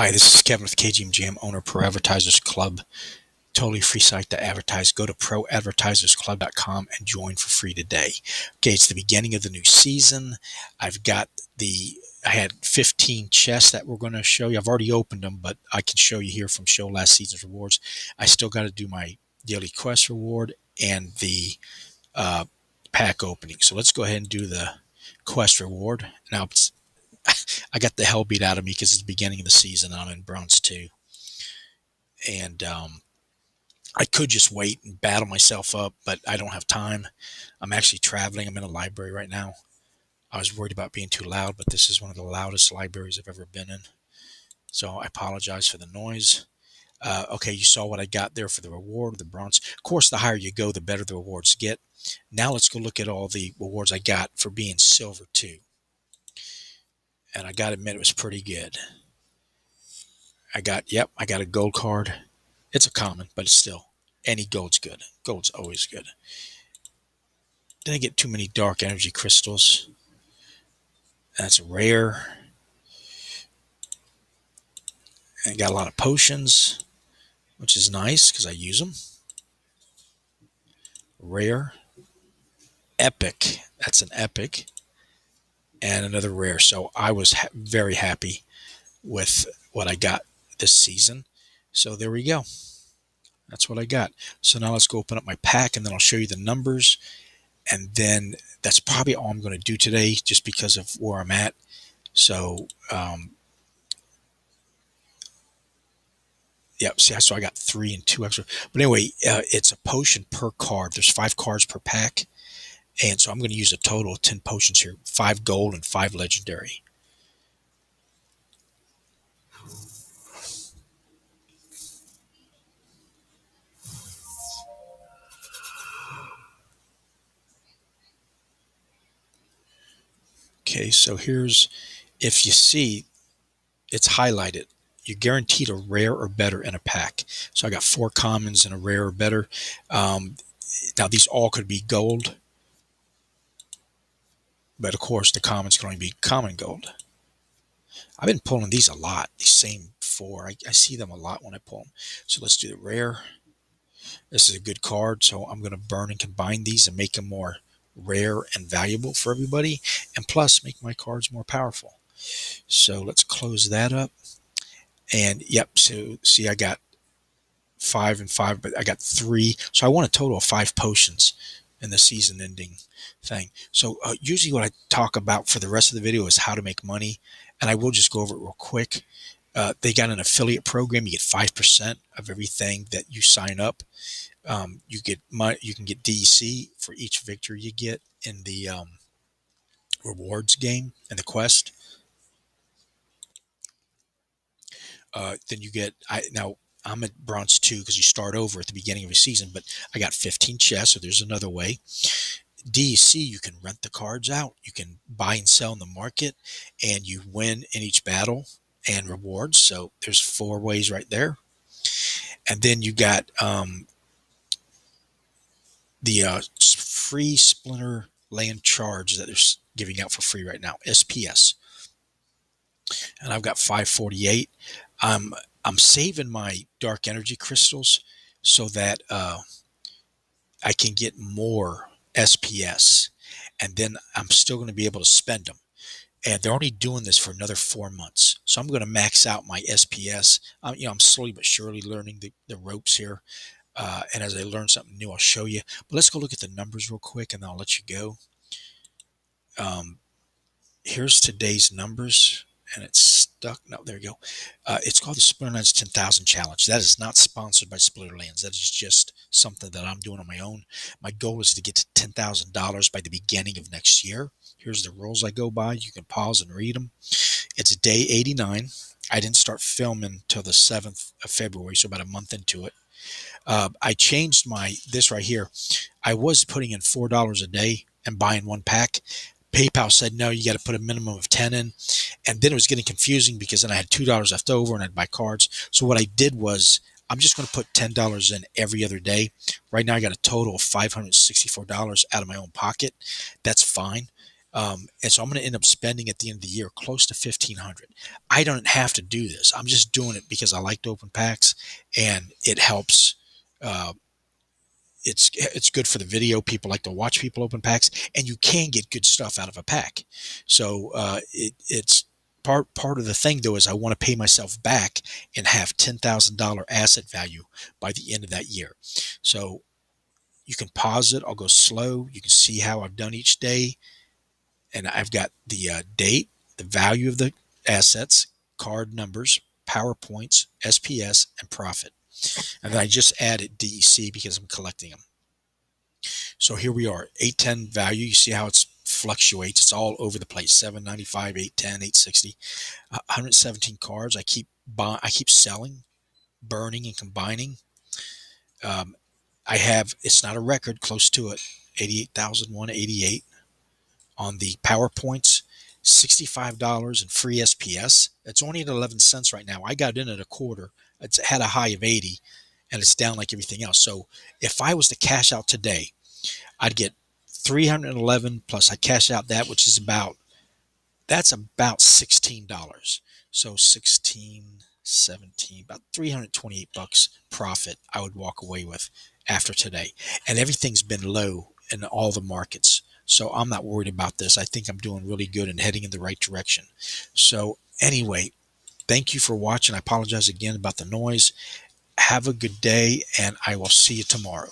Hi, this is Kevin with KGM Jam, owner of Pro Advertisers Club. Totally free site to advertise. Go to ProAdvertisersClub.com and join for free today. Okay, it's the beginning of the new season. I've got I had 15 chests that we're going to show you. I've already opened them, but I can show you here from show last season's rewards. I still got to do my daily quest reward and the pack opening. So let's go ahead and do the quest reward. Now, I got the hell beat out of me because it's the beginning of the season. I'm in Bronze 2. And I could just wait and battle myself up, but I don't have time. I'm actually traveling. I'm in a library right now. I was worried about being too loud, but this is one of the loudest libraries I've ever been in. So I apologize for the noise. Okay, you saw what I got there for the reward, the bronze. Of course, the higher you go, the better the rewards get. Now let's go look at all the rewards I got for being silver 2. And I gotta admit, it was pretty good. I got a gold card. It's a common, but it's still, any gold's good. Gold's always good. Didn't get too many dark energy crystals. That's rare. And got a lot of potions, which is nice because I use them. Rare. Epic. That's an epic. And another rare. So I was very happy with what I got this season. So there we go. That's what I got. So now let's go open up my pack, and then I'll show you the numbers. And then that's probably all I'm going to do today, just because of where I'm at. So, yeah, see, so I got 3 and 2 extra. But anyway, it's a potion per card. There's 5 cards per pack. And so I'm going to use a total of 10 potions here, 5 gold and 5 legendary. Okay, so here's, if you see, it's highlighted. You're guaranteed a rare or better in a pack. So I got 4 commons and a rare or better. Now these all could be gold. But of course, the commons can only be common gold. I've been pulling these a lot, these same 4. I see them a lot when I pull them. So let's do the rare. This is a good card, so I'm going to burn and combine these and make them more rare and valuable for everybody. And plus, make my cards more powerful. So let's close that up. And yep, so see, I got 5 and 5, but I got 3. So I want a total of 5 potions in the season ending thing. So usually what I talk about for the rest of the video is how to make money. And I will just go over it real quick. They got an affiliate program. You get 5% of everything that you sign up. You can get DEC for each victory you get in the rewards game and the quest. Then you get, now I'm at Bronze 2 because you start over at the beginning of a season, but I got 15 chests, so there's another way. DEC, you can rent the cards out. You can buy and sell in the market, and you win in each battle and rewards. So there's 4 ways right there. And then you got the free Splinterland charge that they're giving out for free right now, SPS. And I've got 548. I'm saving my dark energy crystals so that I can get more SPS, and then I'm still going to be able to spend them. And they're only doing this for another 4 months, so I'm going to max out my SPS. You know, I'm slowly but surely learning the ropes here, and as I learn something new, I'll show you. But let's go look at the numbers real quick, and I'll let you go. Here's today's numbers. And it's stuck. No, there you go. It's called the Splinterlands 10,000 Challenge. That is not sponsored by Splinterlands. That is just something that I'm doing on my own. My goal is to get to $10,000 by the beginning of next year. Here's the rules I go by. You can pause and read them. It's day 89. I didn't start filming till the 7th of February, so about a month into it. I changed this right here. I was putting in $4 a day and buying 1 pack. PayPal said, no, you got to put a minimum of 10 in. And then it was getting confusing because then I had $2 left over and I'd buy cards. So what I did was I'm just going to put $10 in every other day. Right now I got a total of $564 out of my own pocket. That's fine. And so I'm going to end up spending at the end of the year close to $1,500. I don't have to do this. I'm just doing it because I like to open packs, and it helps. It's good for the video. People like to watch people open packs, and you can get good stuff out of a pack. So it's part of the thing, though, is I want to pay myself back and have $10,000 asset value by the end of that year. So you can pause it. I'll go slow. You can see how I've done each day. And I've got the date, the value of the assets, card numbers, PowerPoints, SPS, and profit. And then I just added DEC because I'm collecting them. So here we are, 810 value. You see how it fluctuates. It's all over the place, 795, 810, 860, 117 cards. I keep selling, burning, and combining. I have, it's not a record, close to it, 88,188. On the PowerPoints, $65 in free SPS. It's only at 11 cents right now. I got in at a quarter. It's had a high of 80, and it's down like everything else. So if I was to cash out today, I'd get 311 plus I cash out that, which is about, that's about $16. So 16, 17, about 328 bucks profit I would walk away with after today. And everything's been low in all the markets. So I'm not worried about this. I think I'm doing really good and heading in the right direction. So anyway, thank you for watching. I apologize again about the noise. Have a good day, and I will see you tomorrow.